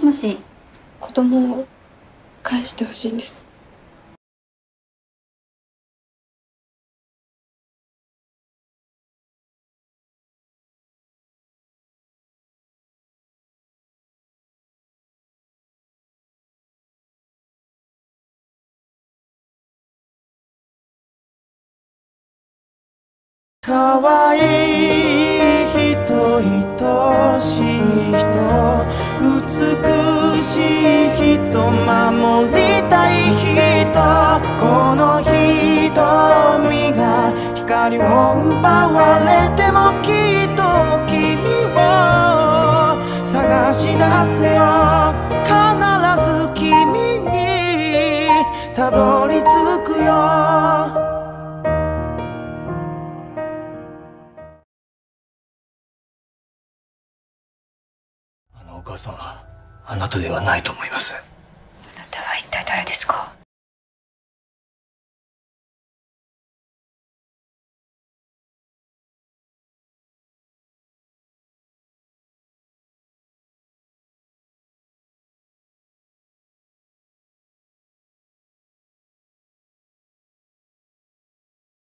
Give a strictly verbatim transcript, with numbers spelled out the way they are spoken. しもし。子供を返してほしいんです。かわいい人、愛しい人、美しい人、守りたい人、この瞳が光を奪われてもきっと君を探し出すよ。必ず君にたどり着くよ。お母さんはあなたではないと思います。あなたは一体誰ですか？